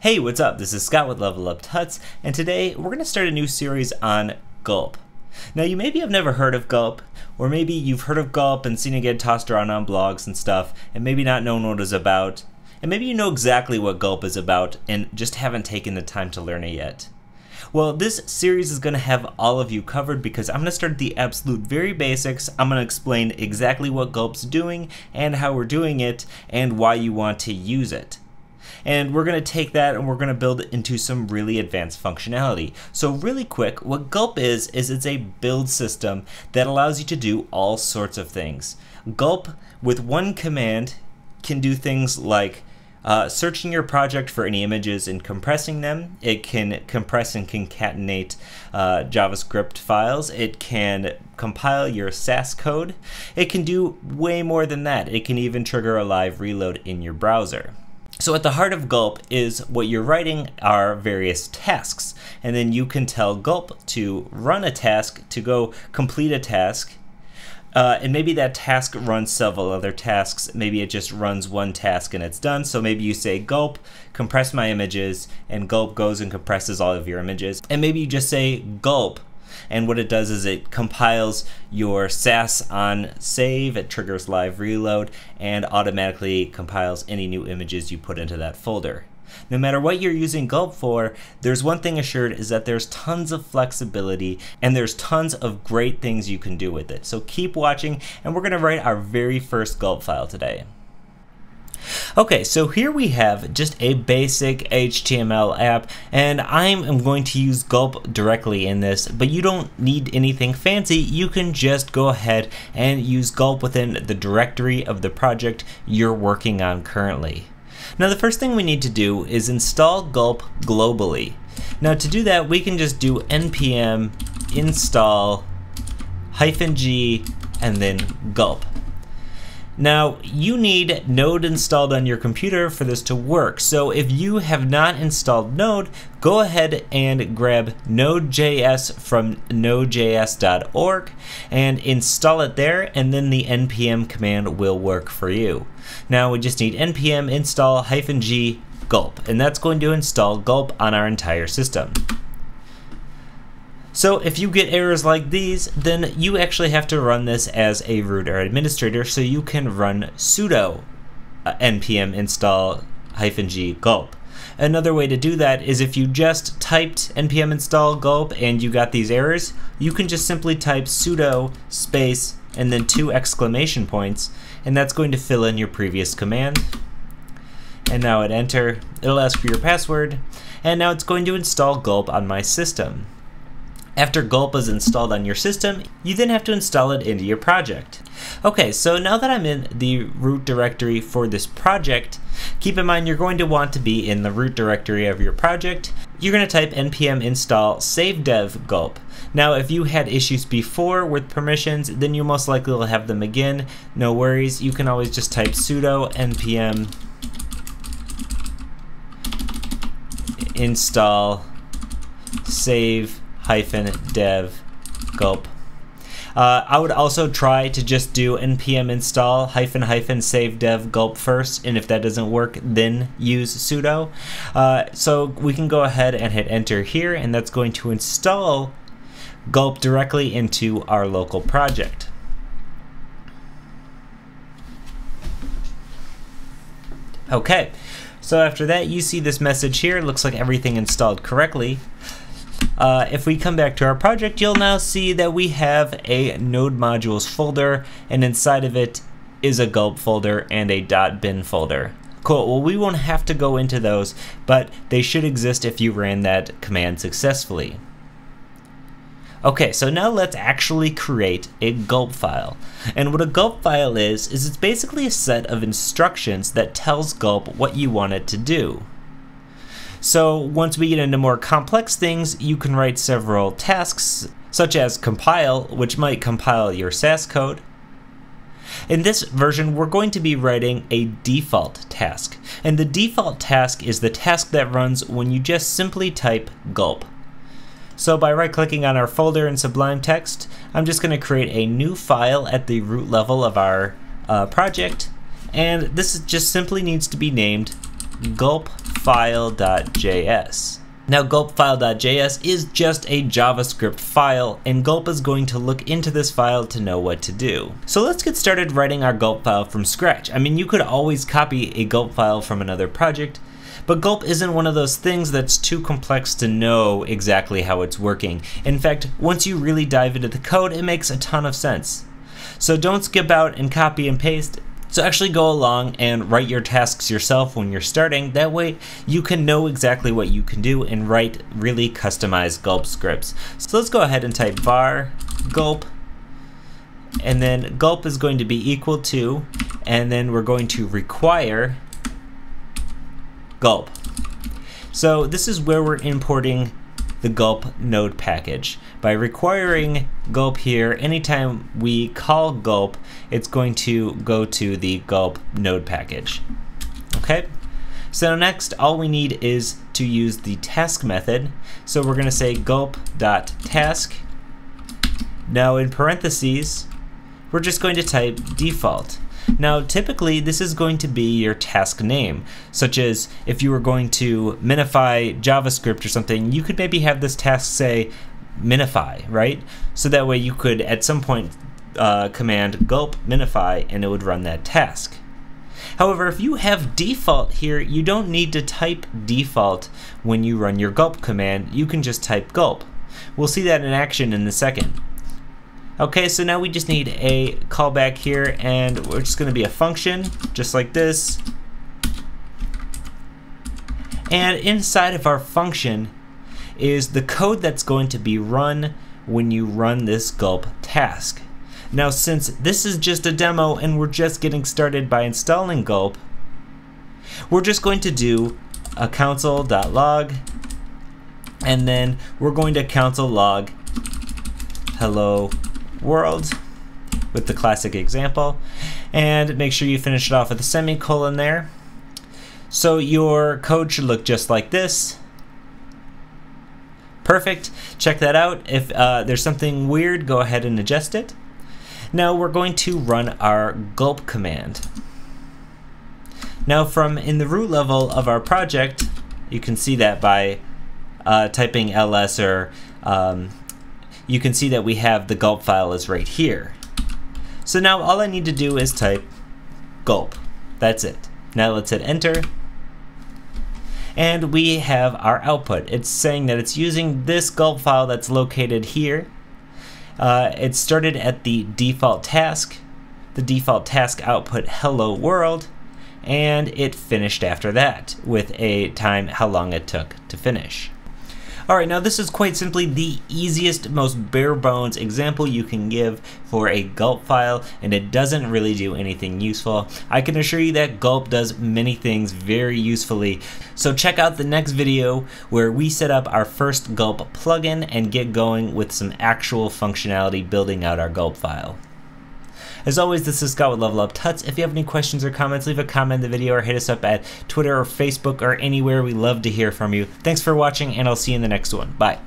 Hey, what's up? This is Scott with Level Up Tuts, and today we're going to start a new series on Gulp. Now, you maybe have never heard of Gulp, or maybe you've heard of Gulp and seen it get tossed around on blogs and stuff, and maybe not known what it's about, and maybe you know exactly what Gulp is about and just haven't taken the time to learn it yet. Well, this series is going to have all of you covered because I'm going to start at the absolute very basics. I'm going to explain exactly what Gulp's doing and how we're doing it and why you want to use it. And we're going to take that and we're going to build it into some really advanced functionality. So really quick, what Gulp is it's a build system that allows you to do all sorts of things. Gulp, with one command, can do things like searching your project for any images and compressing them. It can compress and concatenate JavaScript files. It can compile your Sass code. It can do way more than that. It can even trigger a live reload in your browser. So at the heart of Gulp is what you're writing are various tasks, and then you can tell Gulp to run a task, to go complete a task, and maybe that task runs several other tasks. Maybe it just runs one task and it's done. So maybe you say Gulp, compress my images, and Gulp goes and compresses all of your images. And maybe you just say Gulp, and what it does is it compiles your Sass on save, it triggers live reload, and automatically compiles any new images you put into that folder. No matter what you're using Gulp for, there's one thing assured is that there's tons of flexibility and there's tons of great things you can do with it. So keep watching, and we're going to write our very first Gulp file today. Okay, so here we have just a basic HTML app, and I am going to use Gulp directly in this, but you don't need anything fancy. You can just go ahead and use Gulp within the directory of the project you're working on currently. Now, the first thing we need to do is install Gulp globally. Now, to do that, we can just do npm install -g and then Gulp. Now, you need Node installed on your computer for this to work. So if you have not installed Node, go ahead and grab nodejs from nodejs.org and install it there, and then the npm command will work for you. Now we just need npm install -g Gulp, and that's going to install Gulp on our entire system. So if you get errors like these, then you actually have to run this as a root or administrator, so you can run sudo npm install -g Gulp. Another way to do that is if you just typed npm install Gulp and you got these errors, you can just simply type sudo space and then 2 exclamation points, and that's going to fill in your previous command. And now hit enter, it'll ask for your password, and now it's going to install Gulp on my system. After Gulp is installed on your system, you then have to install it into your project. Okay, so now that I'm in the root directory for this project, keep in mind you're going to want to be in the root directory of your project. You're going to type npm install -dev Gulp. Now, if you had issues before with permissions, then you most likely will have them again. No worries, you can always just type sudo npm install -dev Gulp. I would also try to just do npm install -dev Gulp first, and if that doesn't work, then use sudo. So we can go ahead and hit enter here, and that's going to install Gulp directly into our local project. Okay, so after that, you see this message here. It looks like everything installed correctly. If we come back to our project, you'll now see that we have a node modules folder, and inside of it is a Gulp folder and a .bin folder. Cool, well, we won't have to go into those, but they should exist if you ran that command successfully. Okay, so now let's actually create a Gulp file. And what a Gulp file is it's basically a set of instructions that tells Gulp what you want it to do. So once we get into more complex things, you can write several tasks, such as compile, which might compile your Sass code. In this version, we're going to be writing a default task. And the default task is the task that runs when you just simply type Gulp. So by right-clicking on our folder in Sublime Text, I'm just going to create a new file at the root level of our project. And this just simply needs to be named gulpfile.js. Now gulpfile.js is just a JavaScript file, and Gulp is going to look into this file to know what to do. So let's get started writing our Gulp file from scratch. I mean, you could always copy a Gulp file from another project, but Gulp isn't one of those things that's too complex to know exactly how it's working. In fact, once you really dive into the code, it makes a ton of sense. So don't skip out and copy and paste. So actually go along and write your tasks yourself when you're starting. That way you can know exactly what you can do and write really customized Gulp scripts. So let's go ahead and type var gulp, and then gulp is going to be equal to, and then we're going to require gulp. So this is where we're importing the gulp node package. By requiring gulp here, anytime we call gulp, it's going to go to the gulp node package. Okay, so next all we need is to use the task method. So we're going to say gulp.task. Now in parentheses, we're just going to type default. Now typically this is going to be your task name, such as if you were going to minify JavaScript or something, you could maybe have this task say minify, right? So that way you could at some point command gulp minify and it would run that task. However, if you have default here, you don't need to type default when you run your gulp command. You can just type gulp. We'll see that in action in a second. Okay, so now we just need a callback here, and we're just going to be a function just like this. And inside of our function is the code that's going to be run when you run this gulp task. Now, since this is just a demo and we're just getting started by installing gulp, we're just going to do a console.log, and then we're going to console log hello world with the classic example, and make sure you finish it off with a semicolon there. So your code should look just like this. Perfect. Check that out. If there's something weird, go ahead and adjust it. Now we're going to run our gulp command. Now from in the root level of our project, you can see that by typing ls, or you can see that we have the gulp file is right here. So now all I need to do is type gulp. That's it. Now let's hit enter. And we have our output. It's saying that it's using this gulp file that's located here. It started at the default task. The default task output hello world. And it finished after that with a time how long it took to finish. Alright, now this is quite simply the easiest, most bare bones example you can give for a gulp file, and it doesn't really do anything useful. I can assure you that Gulp does many things very usefully. So check out the next video where we set up our first Gulp plugin and get going with some actual functionality building out our Gulp file. As always, this is Scott with Level Up Tuts. If you have any questions or comments, leave a comment in the video or hit us up at Twitter or Facebook or anywhere. We love to hear from you. Thanks for watching, and I'll see you in the next one. Bye.